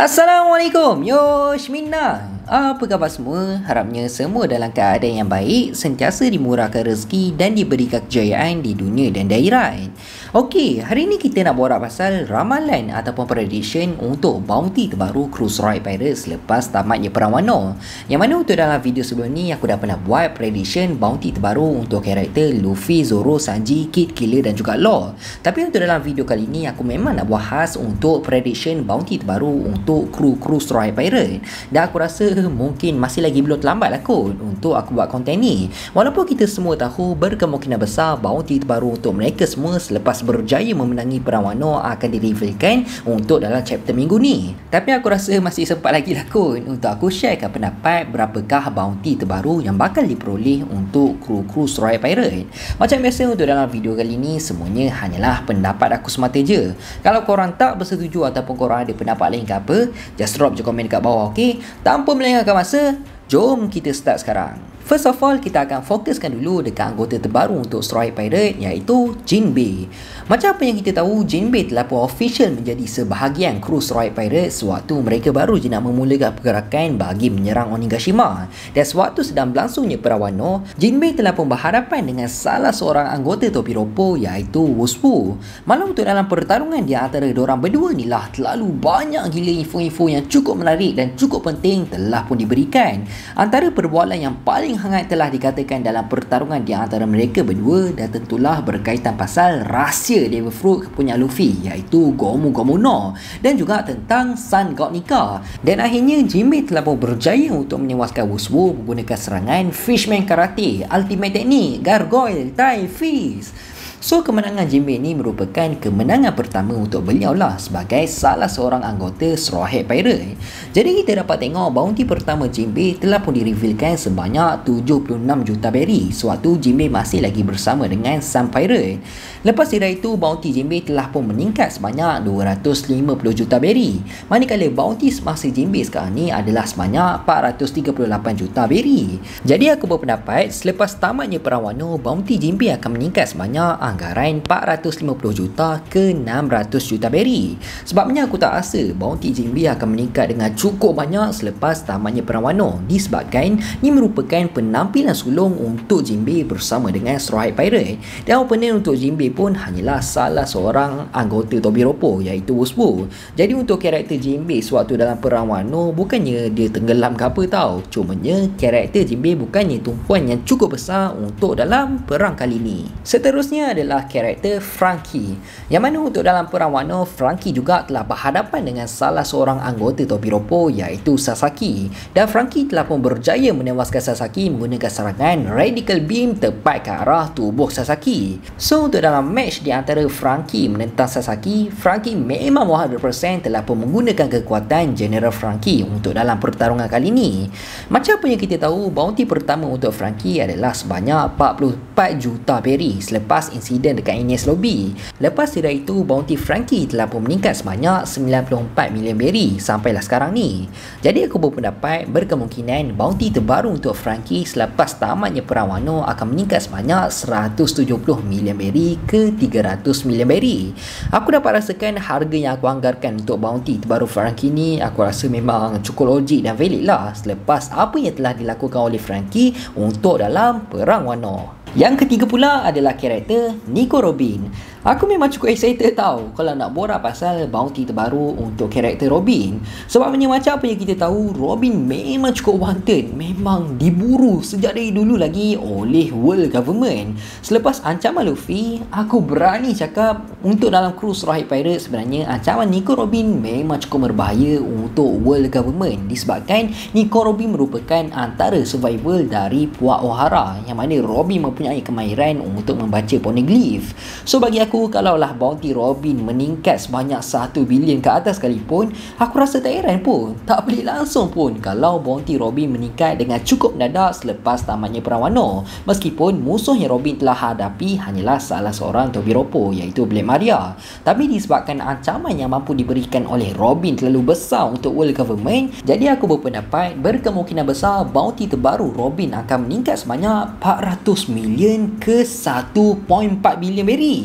Assalamualaikum Yoshmina. Apa khabar semua? Harapnya semua dalam keadaan yang baik, sentiasa dimurahkan rezeki dan diberi kejayaan di dunia dan akhirat. Okey, hari ni kita nak borak pasal ramalan ataupun prediction untuk bounty terbaru Cruise Ride Pirates selepas tamatnya Perang Wano. Yang mana untuk dalam video sebelum ni aku dah pernah buat prediction bounty terbaru untuk karakter Luffy, Zoro, Sanji, Kid, Killer dan juga Law. Tapi untuk dalam video kali ni aku memang nak buat khas untuk prediction bounty terbaru untuk kru Cruise Ride Pirate. Dan aku rasa mungkin masih lagi belum terlambat lah kot untuk aku buat konten ni, walaupun kita semua tahu berkemungkinan besar bounty terbaru untuk mereka semua selepas berjaya memenangi Perang Wano akan direvealkan untuk dalam chapter minggu ni. Tapi aku rasa masih sempat lagi lah kot untuk aku sharekan pendapat berapakah bounty terbaru yang bakal diperoleh untuk kru-kru Straw Hat Pirates. Macam biasa untuk dalam video kali ni semuanya hanyalah pendapat aku semata je. Kalau korang tak bersetuju ataupun korang ada pendapat lain ke apa, just drop je komen dekat bawah, ok? Tanpa melengahkan masa, jom kita start sekarang. First of all, kita akan fokuskan dulu dekat anggota terbaru untuk Straw Hat Pirate iaitu Jinbei. Macam apa yang kita tahu, Jinbei telah pun official menjadi sebahagian kru Straw Hat Pirate sewaktu mereka baru je nak memulakan pergerakan bagi menyerang Onigashima. Dan sewaktu sedang berlangsungnya Perang Wano, Jinbei telah pun berhadapan dengan salah seorang anggota Tobi Roppo iaitu Wospu. Malam untuk dalam pertarungan di antara diorang berdua ni lah terlalu banyak gila info-info yang cukup menarik dan cukup penting telah pun diberikan. Antara perbualan yang paling hangat telah dikatakan dalam pertarungan di antara mereka berdua dan tentulah berkaitan pasal rahsia Devil Fruit punya Luffy iaitu Gomu Gomu no dan juga tentang Sun God Nika. Dan akhirnya Jinbei telah pun berjaya untuk menewaskan Wospu menggunakan serangan Fishman Karate, Ultimate Teknik, Gargoyle Taifis. So kemenangan Jinbei ni merupakan kemenangan pertama untuk beliau lah sebagai salah seorang anggota Straw Hat Pirate. Jadi kita dapat tengok bounty pertama Jinbei telah pun direvealkan sebanyak 76 juta berry sewaktu Jinbei masih lagi bersama dengan San Pirate. Lepas dari itu bounty Jinbei telah pun meningkat sebanyak 250 juta berry. Manakala bounty semasa Jinbei sekarang ni adalah sebanyak 438 juta berry. Jadi aku berpendapat selepas tamatnya Perang Wano, bounty Jinbei akan meningkat sebanyak anggaran 450 juta ke 600 juta berry. Sebabnya aku tak rasa bounty Jinbei akan meningkat dengan cukup banyak selepas tamatnya Perang Wano, disebabkan ini merupakan penampilan sulung untuk Jinbei bersama dengan Straw Hat Pirate. Dan opening untuk Jinbei pun hanyalah salah seorang anggota Tobi Roppo iaitu Wospu. Jadi untuk karakter Jinbei sewaktu dalam Perang Wano bukannya dia tenggelam ke apa tau, cumanya karakter Jinbei bukannya tumpuan yang cukup besar untuk dalam perang kali ni. Seterusnya adalah karakter Franky, yang mana untuk dalam Perang Wano Franky juga telah berhadapan dengan salah seorang anggota Tobi Roppo iaitu Sasaki. Dan Franky telah pun berjaya menewaskan Sasaki menggunakan serangan Radical Beam tepat ke arah tubuh Sasaki. So untuk dalam match di antara Franky menentang Sasaki, Franky memang 100% telah pun menggunakan kekuatan General Franky untuk dalam pertarungan kali ni. Macam apa yang kita tahu, bounty pertama untuk Franky adalah sebanyak 44 juta berry selepas insiden dekat Enies Lobby. Lepas dari itu bounty Franky telah pun meningkat sebanyak 94 million berry sampailah sekarang ni. Jadi aku berpendapat berkemungkinan bounty terbaru untuk Franky selepas tamatnya Perang Wano akan meningkat sebanyak 170 million berry ke 300 million berry. Aku dapat rasakan harga yang aku anggarkan untuk bounty terbaru Franky ni aku rasa memang cukup logik dan valid lah selepas apa yang telah dilakukan oleh Franky untuk dalam Perang Wano. Yang ketiga pula adalah karakter Nico Robin. Aku memang cukup excited tau kalau nak borak pasal bounty terbaru untuk karakter Robin. Sebabnya macam apa yang kita tahu, Robin memang cukup wanted, memang diburu sejak dari dulu lagi oleh World Government. Selepas ancaman Luffy, aku berani cakap untuk dalam kru Straw Hat Pirates sebenarnya ancaman Nico Robin memang cukup berbahaya untuk World Government disebabkan Nico Robin merupakan antara survival dari Puak O'Hara yang mana Robin mempunyai kemahiran untuk membaca poneglyph. So bagi aku, kalaulah bounty Robin meningkat sebanyak 1 bilion ke atas sekalipun, aku rasa tak heran pun, tak pelik langsung pun kalau bounty Robin meningkat dengan cukup mendadak selepas tamatnya Perang Wano, meskipun musuh yang Robin telah hadapi hanyalah salah seorang Tobi Roppo iaitu Black Maria. Tapi disebabkan ancaman yang mampu diberikan oleh Robin terlalu besar untuk World Government, jadi aku berpendapat berkemungkinan besar bounty terbaru Robin akan meningkat sebanyak 400 million ke 1.4 bilion berry.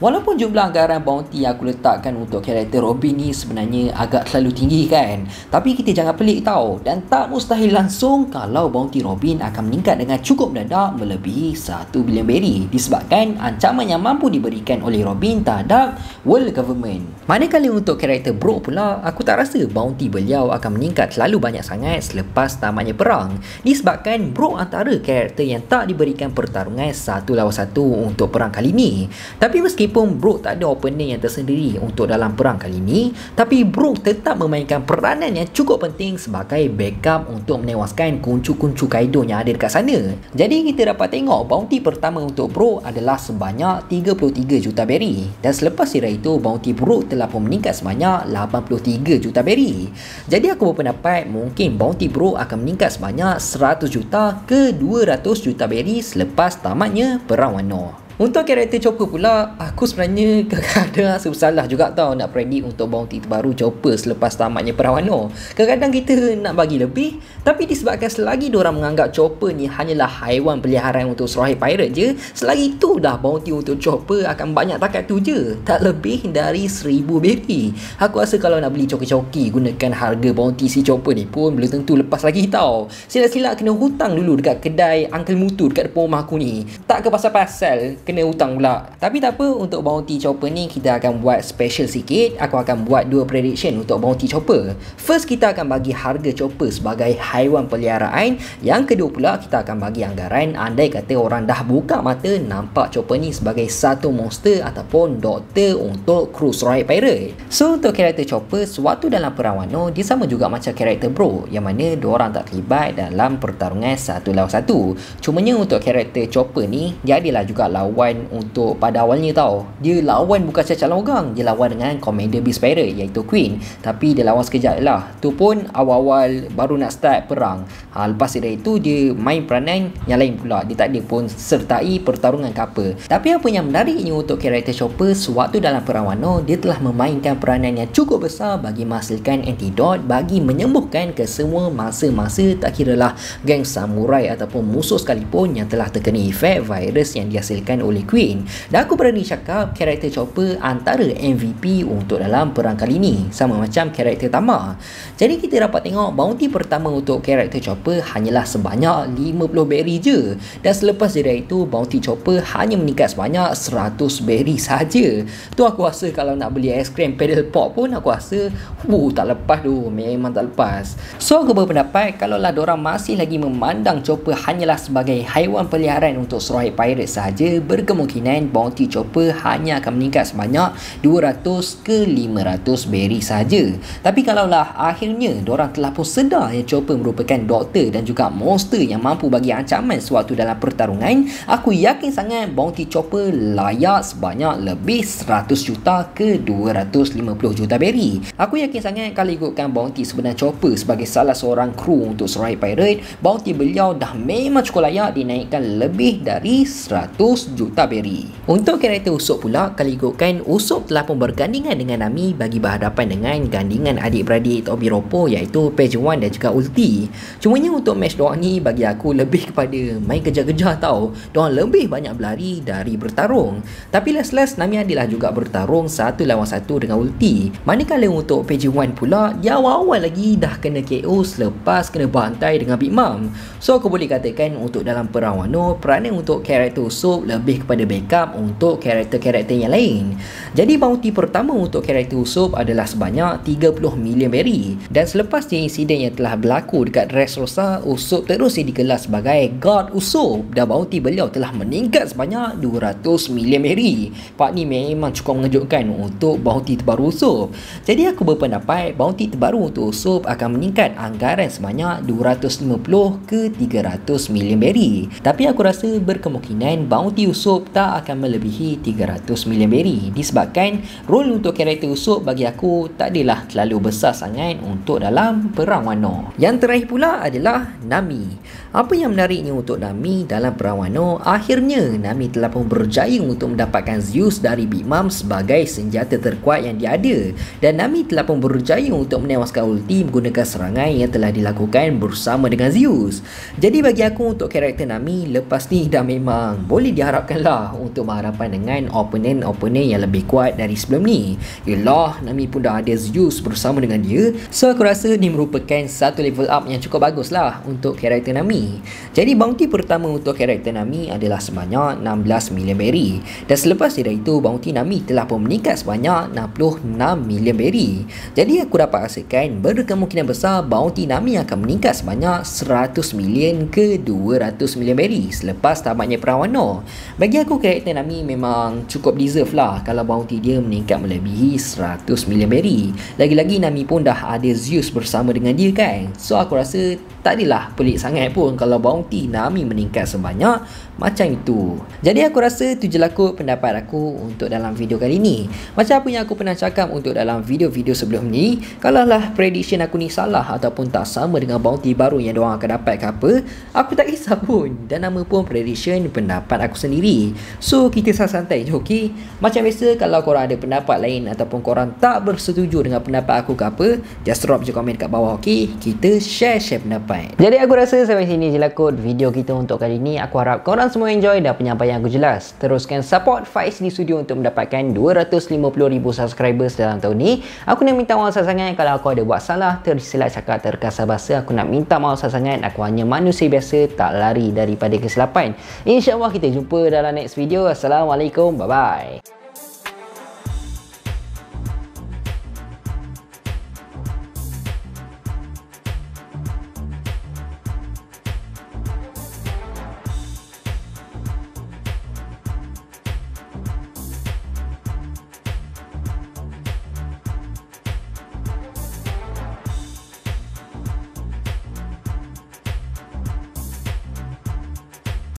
Walaupun jumlah anggaran bounty yang aku letakkan untuk karakter Robin ni sebenarnya agak terlalu tinggi kan, tapi kita jangan pelik tau, dan tak mustahil langsung kalau bounty Robin akan meningkat dengan cukup mendadak melebihi 1 bilion berry disebabkan ancaman yang mampu diberikan oleh Robin terhadap world government. Manakala untuk karakter Brook pula, aku tak rasa bounty beliau akan meningkat terlalu banyak sangat selepas tamatnya perang disebabkan Brook antara karakter yang tak diberikan pertarungan satu lawan satu untuk perang kali ni. Tapi meskipun Brook tak ada opening yang tersendiri untuk dalam perang kali ni, tapi Brook tetap memainkan peranan yang cukup penting sebagai backup untuk menewaskan kuncu-kuncu Kaido yang ada dekat sana. Jadi kita dapat tengok bounty pertama untuk Brook adalah sebanyak 33 juta berry dan selepas sirah itu bounty Brook telah pun meningkat sebanyak 83 juta berry. Jadi aku berpendapat mungkin bounty Brook akan meningkat sebanyak 100 juta ke 200 juta berry selepas tamatnya perang Wano. Untuk karakter Chopper pula, aku sebenarnya kadang-kadang rasa bersalah juga tau nak predict untuk bounty terbaru Chopper selepas tamatnya perang Wano. Kadang-kadang kita nak bagi lebih, tapi disebabkan selagi diorang menganggap Chopper ni hanyalah haiwan peliharaan untuk Straw Hat Pirate je, selagi tu dah bounty untuk Chopper akan banyak takat tu je, tak lebih dari 1000 berry. Aku rasa kalau nak beli coki-coki gunakan harga bounty si Chopper ni pun belum tentu lepas lagi tau. Silap-silap kena hutang dulu dekat kedai Uncle Mutu dekat depan rumah aku ni. Tak ke pasal-pasal kena hutang pula. Tapi tak apa, untuk bounty Chopper ni kita akan buat special sikit. Aku akan buat dua prediction untuk bounty Chopper. First, kita akan bagi harga Chopper sebagai haiwan peliharaan. Yang kedua pula, kita akan bagi anggaran andai kata orang dah buka mata nampak Chopper ni sebagai satu monster ataupun doktor untuk kru Straw Hat Pirate. So untuk karakter Chopper, sewaktu dalam perang Wano, dia sama juga macam karakter Bro, yang mana diorang tak terlibat dalam pertarungan satu lawan satu. Cumanya untuk karakter Chopper ni, dia adalah juga lawan untuk pada awalnya tau. Dia lawan bukan cacalan orang, dia lawan dengan Commander Beast Pirate iaitu Queen, tapi dia lawan sekejap lah, tu pun awal-awal baru nak start perang. Lepas dari itu dia main peranan yang lain pula, dia tak ada pun sertai pertarungan ke apa. Tapi apa yang menariknya untuk karakter Chopper, sewaktu dalam perang Wano dia telah memainkan peranan yang cukup besar bagi menghasilkan antidot bagi menyembuhkan ke semua mangsa-mangsa, tak kiralah geng samurai ataupun musuh sekalipun yang telah terkena efek virus yang dihasilkan oleh Queen. Dan aku berani cakap karakter Chopper antara MVP untuk dalam perang kali ni, sama macam karakter Tama. Jadi kita dapat tengok bounty pertama untuk karakter Chopper hanyalah sebanyak 50 berry je, dan selepas dari itu bounty Chopper hanya meningkat sebanyak 100 berry saja. Tu aku rasa kalau nak beli aiskrim pedal pop pun aku rasa tak lepas tu, memang tak lepas. So aku berpendapat kalau lah diorang masih lagi memandang Chopper hanyalah sebagai haiwan peliharaan untuk Straw Hat Pirate sahaja, berkemungkinan bounty Chopper hanya akan meningkat sebanyak 200 ke 500 berry saja. Tapi kalaulah akhirnya diorang telah pun sedar yang Chopper merupakan doktor dan juga monster yang mampu bagi ancaman sewaktu dalam pertarungan, aku yakin sangat bounty Chopper layak sebanyak lebih 100 juta ke 250 juta berry. Aku yakin sangat kalau ikutkan bounty sebenar Chopper sebagai salah seorang kru untuk Straw Hat Pirate, bounty beliau dah memang cukup layak dinaikkan lebih dari 100 juta berry. Untuk karakter Usopp pula, kalau ikutkan Usopp telah pun bergandingan dengan Nami bagi berhadapan dengan gandingan adik-beradik Tobi Roppo iaitu Page 1 dan juga Ulti. Cumanya untuk match diorang ni bagi aku lebih kepada main kejar-kejar tau. Diorang lebih banyak berlari dari bertarung. Tapi last-last Nami adalah juga bertarung satu lawan satu dengan Ulti. Manakala untuk Page 1 pula, dia awal-awal lagi dah kena KO selepas kena bantai dengan Big Mom. So aku boleh katakan untuk dalam perang Wano, peranan untuk karakter Usopp lebih kepada backup untuk karakter-karakter yang lain. Jadi bounty pertama untuk karakter Usopp adalah sebanyak 30 million berry, dan selepas insiden yang telah berlaku dekat Dressrosa, Usopp terus dikelas sebagai God Usopp dan bounty beliau telah meningkat sebanyak 200 million berry. Part ni memang cukup mengejutkan untuk bounty terbaru Usopp. Jadi aku berpendapat bounty terbaru untuk Usopp akan meningkat anggaran sebanyak 250 ke 300 million berry. Tapi aku rasa berkemungkinan bounty Usopp tak akan melebihi 300 million berry disebabkan role untuk karakter Usopp bagi aku tak adalah terlalu besar sangat untuk dalam perang Wano. Yang terakhir pula adalah Nami. Apa yang menariknya untuk Nami dalam perang Wano, akhirnya Nami telah pun berjaya untuk mendapatkan Zeus dari Big Mom sebagai senjata terkuat yang dia ada, dan Nami telah pun berjaya untuk menewaskan Ulti menggunakan serangan yang telah dilakukan bersama dengan Zeus. Jadi bagi aku untuk karakter Nami lepas ni dah memang boleh diharapkan menyebabkan Law untuk berhadapan dengan oponen-oponen yang lebih kuat dari sebelum ni. Yalah, Nami pun dah ada Zeus bersama dengan dia, so aku rasa ni merupakan satu level up yang cukup bagus lah untuk karakter Nami. Jadi bounty pertama untuk karakter Nami adalah sebanyak 16 million berry, dan selepas itu bounty Nami telah pun meningkat sebanyak 66 million berry. Jadi aku dapat rasakan berkemungkinan besar bounty Nami akan meningkat sebanyak 100 million ke 200 million berry selepas tamatnya perang Wano. Bagi aku, karakter Nami memang cukup deserve lah kalau bounty dia meningkat melebihi 100 million berry. Lagi-lagi Nami pun dah ada Zeus bersama dengan dia kan, so aku rasa tak adalah pelik sangat pun kalau bounty Nami meningkat sebanyak macam itu. Jadi aku rasa tu je lah kot pendapat aku untuk dalam video kali ni. Macam apa yang aku pernah cakap untuk dalam video-video sebelum ni, kalau lah prediction aku ni salah ataupun tak sama dengan bounty baru yang diorang akan dapat ke apa, aku tak kisah pun, dan nama pun prediction pendapat aku sendiri. So kita santai je, ok? Macam biasa, kalau korang ada pendapat lain ataupun korang tak bersetuju dengan pendapat aku ke apa, just drop je komen kat bawah, ok? Kita share-share pendapat. Jadi aku rasa sampai sini je lah kot video kita untuk kali ni. Aku harap korang semua enjoy dan penyampaian aku jelas. Teruskan support Faiz di studio untuk mendapatkan 250,000 subscribers dalam tahun ni. Aku nak minta maaf sangat kalau aku ada buat salah, tersilap cakap, terkasar bahasa. Aku nak minta maaf sangat, aku hanya manusia biasa, tak lari daripada kesilapan. InsyaAllah kita jumpa dalam next video. Assalamualaikum, bye-bye.